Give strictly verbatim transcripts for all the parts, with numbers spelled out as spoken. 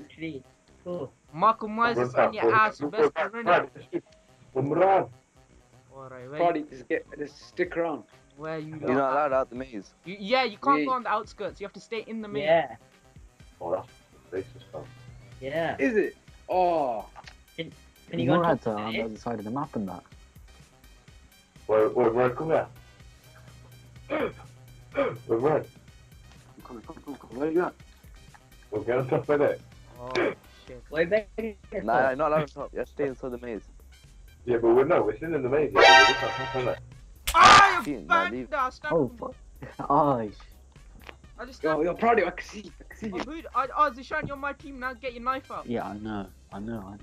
three, two. Marco Miles is on your ass, best runner. Umran. Alright, wait. Just, get, just stick around. Where you You're not allowed out the maze. You, yeah, you can't yeah. go on the outskirts. You have to stay in the maze. Yeah. Oh, that's racist, bro. Yeah. Is it? Oh. Can, can you go on the other side of the map and that? Where, where, where, come here. Where, where? Come, come, come, come. Where are you at? We're going to stop with it. Oh, shit. Wait, back here. Nah, not allowed to top. You have to stay inside the maze. Yeah, but we're not. We're still in the maze. Yeah, we're just not top that. I found that! Oh, fuck. Oh, I just yo, yo, Praddy, I can see you. I can see you. Oh, who, I, oh, Zehshan, you're my team now. Get your knife out. Yeah, I know. I know.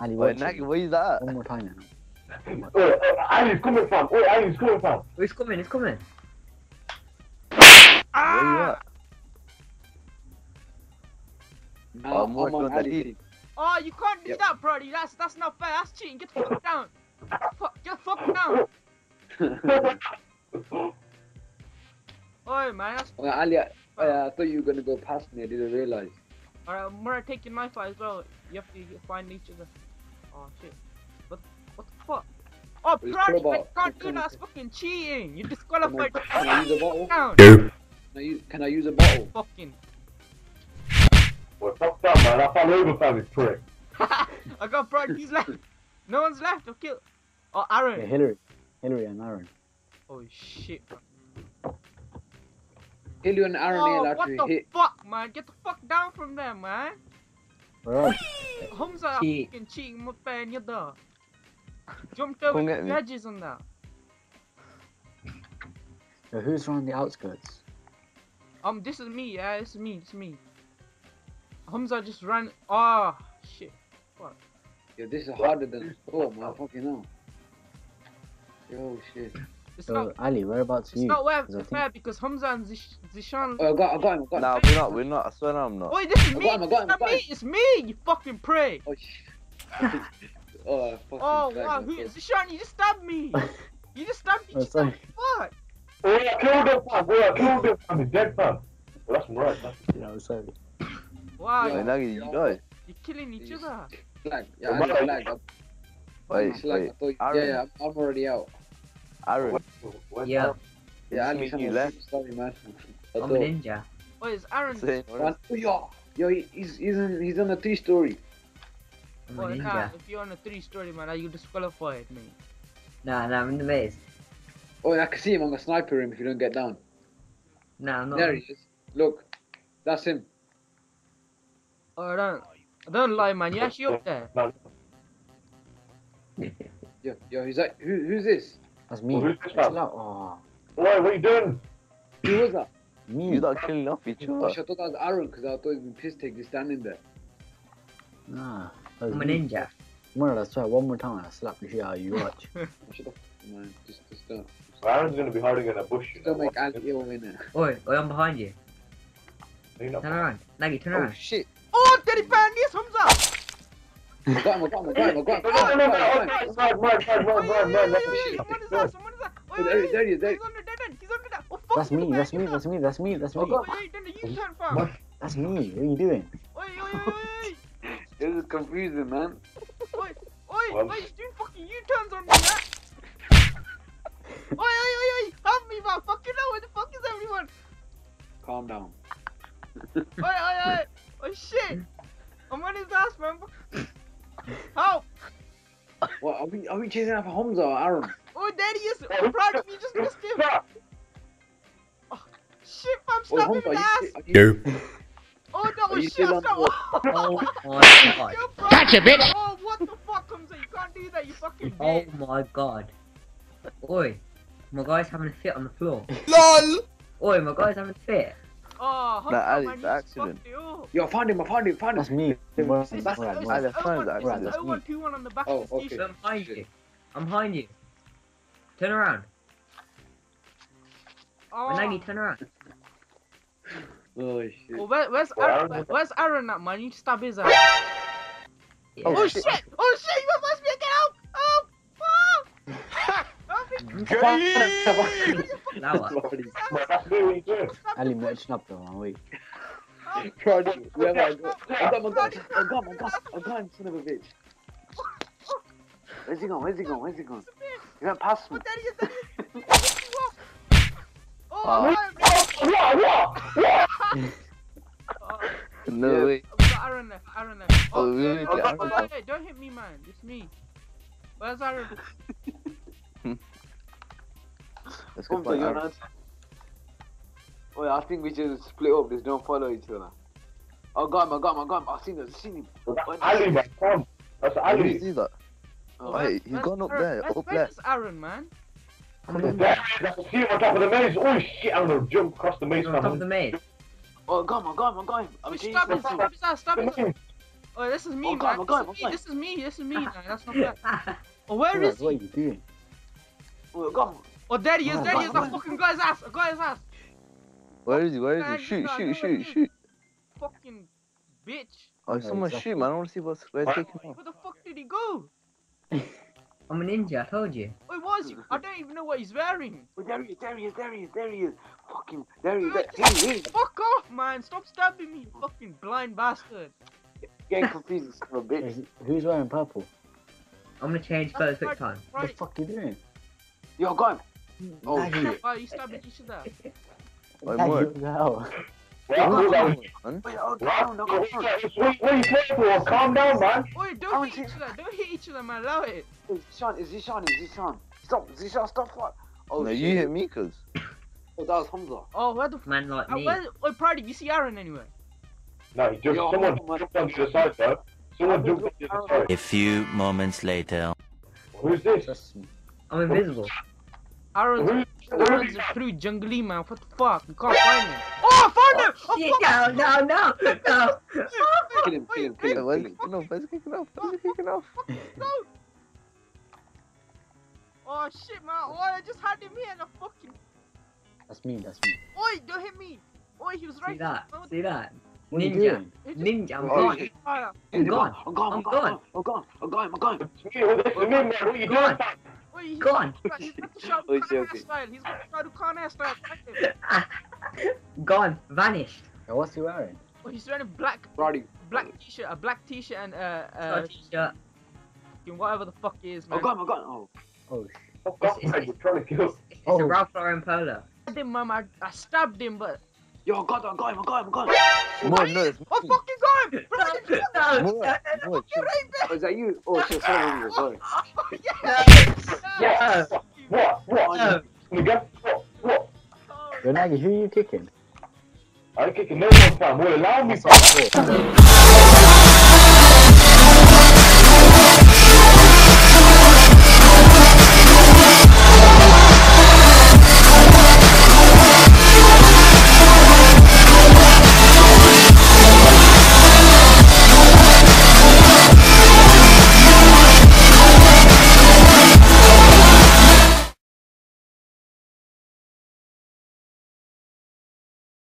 Ali, wait, Nagi, where is that? One more time now. Oh, oh, Ali's coming, fam. Oh, Ali's coming, fam. Oh, he's coming, he's coming. Ah! Where you at? I'm on Ali. Oh, you can't do yep. that, Praddy. That's, that's not fair. That's cheating. Get the fuck down. Get the fuck down. Oh man, that's... Well, Ali, I, I, I thought you were gonna go past me. I didn't realize. Alright, Murat, take your knife out as well. You have to find each other. Oh shit. What? What the fuck? Oh, Pradeep, you can't do that. That's fucking cheating. You're disqualified. Can I use a bottle? Can I use, can I use a bottle? Fucking. Well, fuck that, man. I fell over, fam. It's prick. I got Pradeep. He's left. No one's left. I'll kill. Oh, Aaron. Yeah, Hillary. Hillary and Aaron. Oh shit. Hillary and Aaron oh, are what the hit. Fuck, man? Get the fuck down from there, man. Humza fucking cheating my fan, you're there. Jumped over the edges on that. So who's around the outskirts? Um, this is me, yeah, this is me, it's me. Humza just ran. Ah, oh, shit. Fuck. Yeah, this is harder than oh man, fucking hell. Oh shit. It's so, not Ali, whereabouts are you? It's not where, it's fair think... because Humza and Zehshan... Oh, I got, I got him, I got him. Nah, we're not, we're not, I swear no, I'm not. Oi, this is me, him, it's not me, it's me, you fucking prick! Oh, shit. Oh, I fucking oh wow, who, Zehshan, you just stabbed me! You just stabbed me, you just stabbed me, fuck! Oh, I killed him, fam, oh, I killed him, fam, he's dead, fam. Well, that's right, man. Yeah, I'm sorry. Wow, yeah, you're, you you're killing each He's... other. Flag, yeah, I got flagged up. Wait, wait, wait. Yeah, yeah, I'm already out. Aaron. What, what yeah. Yeah, Ali's on the sorry, man. I'm a ninja. What is Aaron? Saying, what is... Yo, yo, he's, he's, in, he's on a three-story. Well, ninja. Nah, if you're on a three-story, man, are you disqualified, mate? Nah, nah, I'm in the maze. Oh, I can see him. I'm going to sniper him if you don't get down. Nah, I'm not. There he is. Look. That's him. Oh, don't, don't lie, man. You're actually up there. Yo, yo, who's that? Who, who's this? That's me. Who's this man? Oh. Why, what are you doing? Who was that? Me. You not killing off each other. I thought that was Aaron because I thought he'd been pissed taking standing there. Nah. I'm a ninja. Murad, I swear, one more time I slap the shit out of you. Watch. Shut up, man. Just, just don't. Aaron's gonna be hiding in a bush. You don't know, make Ali ill in there. Oi, oi, I'm behind you. Turn around. Nagi, turn around. Oh, shit. Oh, Daddy Bandius, Humza! I got him, I got him, I got him, I got him. No, no, no, no, no, no, no, no, there he is, there he is. He's under dead end, he's under dead end. That's me, that's me, that's me, that's me, that's me. That's me, what are you doing? Oi, oi, oi, oi. This is confusing, man. Oi, oi, oi, he's doing fucking U-turns on me, man. Oi, oi, oi, oi, help me, man, fucking hell, where the fuck is everyone? Calm down. Oi, oi, oi, oh shit. I'm on his ass, man. Help! What, are we, are we chasing after Humza or Aaron? Oh, there he is! I'm proud of you, just missed him! Oh, shit, fam, stab him in the ass! You. Oh, no, shit, I stopped! Oh, my God. Gotcha, bitch! Oh, what the fuck, Humza? You can't do that, you fucking bitch! Oh, my God. Oi, my guy's having a fit on the floor. LOL! Oi, my guy's having a fit. Oh, Humza, nah, man, you accident. Yo, I found him, I found him, I found him. That's me. That's me. That's oh one two one on the back oh, of the station. Okay. I'm behind you. I'm behind you. Turn around. Oh. Nagi, turn around. Oh, shit. Oh, where, where's, oh, Aaron, where, where's Aaron at, man? You need to stab his ass. Yeah. Oh, oh, shit. shit. Oh, shit. You must be again. Help. Help. Ali, watch up, though, aren't we? Roddy, where have I gone? I got my gun! I got my gun! I got him, son of a bitch! Where's he going? Where's he going? Where's he going? He went past me! Oh, no way! Aaron left, Aaron left. Oh, really? Don't hit me, man. It's me. Where's Aaron? Let's go find Aaron. Well, I think we just split up, just don't follow each other. Oh, got him, I got him, I got him. I've seen him, I've seen him. That's Ali, man. Come. That's Ali. Did you see that? Oh, wait, he's gone up there, up there. Where's Aaron, man? There, I can see him on top of the maze. Oh, shit, I'm gonna jump across the maze. On top of the maze. Oh, I got him, I got him, I got him. I'm stab him, stab him, stab him. Oh, this is me, oh, man. Him, this, is me. this is me, this is me, man. That's not bad. Oh, where is he? What are you doing? Oh, I got him. Oh, there he is, there he is. I fucking got his ass, I got his ass. Where is he? Where is he? Shoot, shoot, shoot, shoot. Fucking bitch. Oh, someone shoot, man. I want to see what's where's taking him. Where the fuck did he go? I'm a ninja, I told you. Wait, what is he? I don't even know what he's wearing. Oh, there he is, there he is, there he is, there he is. Fucking, there he is, there he is. Fuck off, man. Stop stabbing me, you fucking blind bastard. Getting confused, son of a bitch. Who's wearing purple? I'm gonna change first quick time. What the fuck are you doing? Yo, got him. Oh, shit. Why are you stabbing each other? Wait, what? No. Wait, hold on. Wait, oh, down, no, go Wait, wait, wait, calm down, man. Wait, don't hit each other, don't hit each other, man, allow it. Zehshan, is Zehshan, is Zehshan. Stop, Zehshan, stop, fuck. Oh, no, you hit me, cuz. Oh, that was Humza. Oh, where the f- Man like me. Oh, Pradeep, you see Aaron anyway? No, he just, someone jumped onto the side, though. Someone jumped onto the side. A few moments later. Who's this? I'm invisible. Aaron's Aaron's through jungly, man. What the fuck? You can't find him. Oh, I found him! Oh, shit, no, no, no, no. Kill him, kill him, kill him. Where's he kicking off? Where's he kicking off? Where's he kicking off? No! Oh, shit, man. Oh, I just had him here and I fucking... That's me, that's me. Oi, don't hit me. Oi, he was right there. See that, see that. Ninja. Ninja, I'm gone. I'm gone, I'm gone, I'm gone. I'm gone, I'm gone, I'm gone. What are you doing? He's gone. He's got the Shah Rukh Khan style. He's got the Shah Rukh Khan style. Gone. Vanished. Now what's he wearing? Oh, he's wearing a black, Roddy. black t-shirt, a black t-shirt and a uh, uh, t-shirt. Whatever the fuck it is, man. Oh God, oh God, oh. Oh. Oh God, it's, it's, it's, trying to kill. It's, it's oh. a Ralph Lauren polo. I did, mum. I, I stabbed him, but. Yo, God, I got him, I got him, I got him. More, no, it's me. I fucking got him. Bro, no, no, no, no, no, you're right there. Oh, is that you? Oh, shit, sorry, you're sorry. Yes. Yes. What? What? Nigga, what? What? Yo, Nagi, who are you kicking? I'm kicking no one, fam. Well, allow me, fam.